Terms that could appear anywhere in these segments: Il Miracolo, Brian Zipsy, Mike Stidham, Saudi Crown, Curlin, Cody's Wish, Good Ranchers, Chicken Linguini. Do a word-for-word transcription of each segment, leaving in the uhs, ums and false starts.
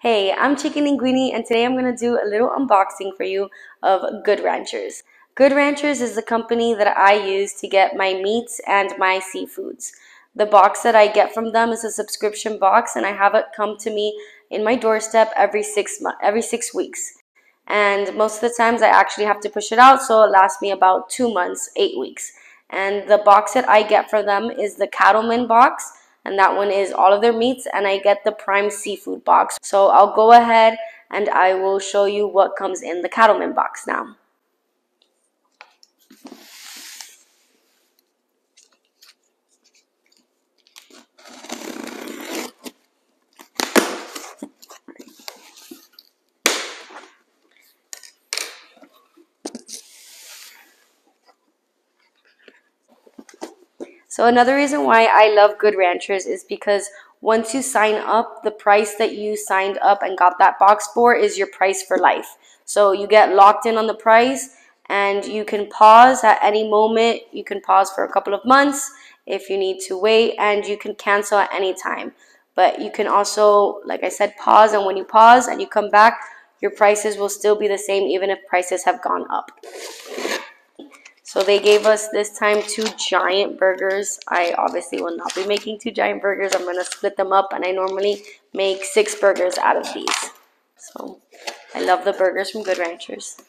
Hey, I'm Chicken Linguini, and today I'm going to do a little unboxing for you of Good Ranchers. Good Ranchers is the company that I use to get my meats and my seafoods. The box that I get from them is a subscription box, and I have it come to me in my doorstep every six months, every six weeks. And most of the times I actually have to push it out, so it lasts me about two months, eight weeks. And the box that I get from them is the Cattleman box. And that one is all of their meats, and I get the prime seafood box. So I'll go ahead and I will show you what comes in the Cattleman box now. So another reason why I love Good Ranchers is because once you sign up, the price that you signed up and got that box for is your price for life. So you get locked in on the price, and you can pause at any moment. You can pause for a couple of months if you need to wait, and you can cancel at any time. But you can also, like I said, pause, and when you pause and you come back, your prices will still be the same even if prices have gone up. So they gave us this time two giant burgers. I obviously will not be making two giant burgers. I'm going to split them up, and I normally make six burgers out of these. So I love the burgers from Good Ranchers.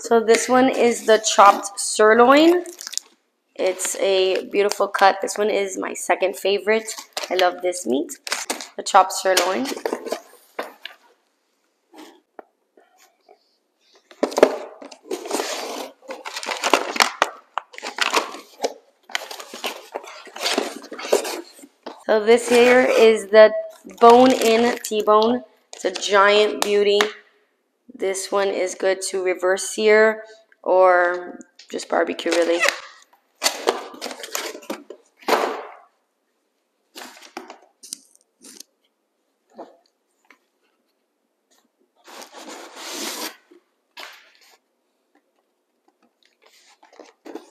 So this one is the chopped sirloin. It's a beautiful cut. This one is my second favorite. I love this meat, the chopped sirloin. So this here is the bone-in T-bone. It's a giant beauty. This one is good to reverse sear or just barbecue, really.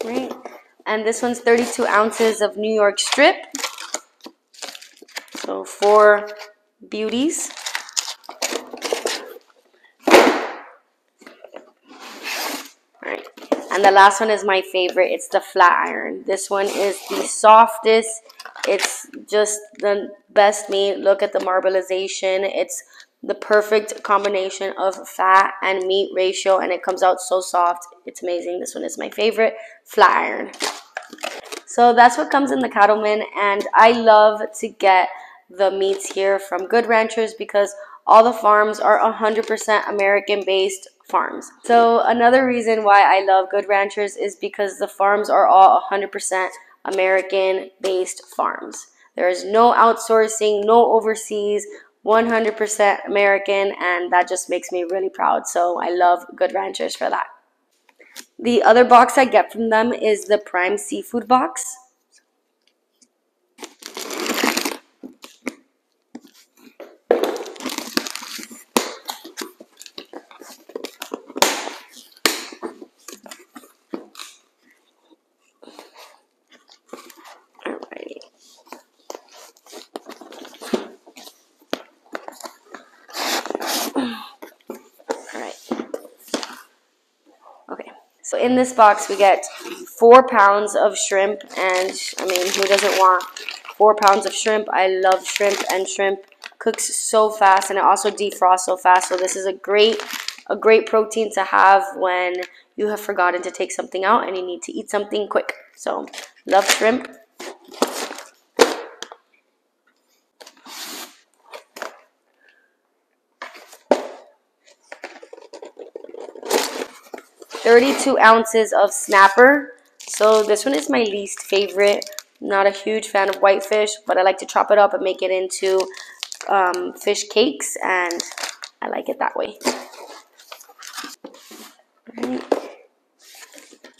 Right. And this one's thirty-two ounces of New York strip. So four beauties. Alright. And the last one is my favorite. It's the flat iron. This one is the softest. It's just the best meat. Look at the marbleization. It's the perfect combination of fat and meat ratio, and it comes out so soft. It's amazing. This one is my favorite, flat iron. So that's what comes in the Cattleman, and I love to get the meats here from Good Ranchers because all the farms are one hundred percent American based farms. So another reason why I love Good Ranchers is because the farms are all one hundred percent American based farms. There is no outsourcing, no overseas, one hundred percent American, and that just makes me really proud. So I love Good Ranchers for that. The other box I get from them is the prime seafood box. So in this box we get four pounds of shrimp, and I mean, who doesn't want four pounds of shrimp? I love shrimp, and shrimp cooks so fast, and it also defrosts so fast. So this is a great a great protein to have when you have forgotten to take something out and you need to eat something quick. So love shrimp. thirty-two ounces of snapper. So this one is my least favorite. Not a huge fan of whitefish, but I like to chop it up and make it into um, fish cakes, and I like it that way. Right.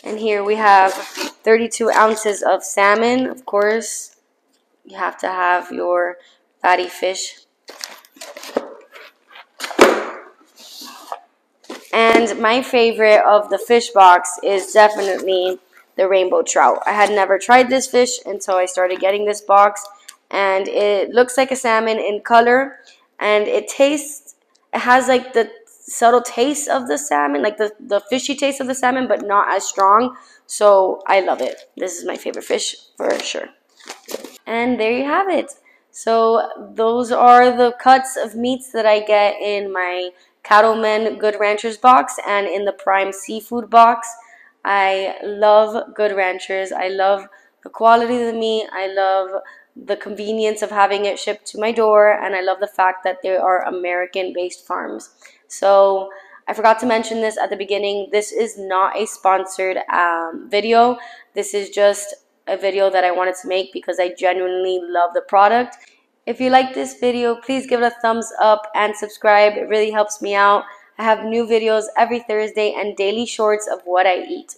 And here we have thirty-two ounces of salmon. Of course, you have to have your fatty fish. And my favorite of the fish box is definitely the rainbow trout. I had never tried this fish until I started getting this box, and it looks like a salmon in color, and it tastes, it has like the subtle taste of the salmon, like the, the fishy taste of the salmon, but not as strong. So I love it. This is my favorite fish for sure. And there you have it. So those are the cuts of meats that I get in my Cattlemen Good Ranchers box and in the Prime Seafood box. I love Good Ranchers. I love the quality of the meat. I love the convenience of having it shipped to my door, and I love the fact that they are American-based farms. So I forgot to mention this at the beginning. This is not a sponsored um, video. This is just a video that I wanted to make because I genuinely love the product. If you like this video, please give it a thumbs up and subscribe. It really helps me out. I have new videos every Thursday and daily shorts of what I eat.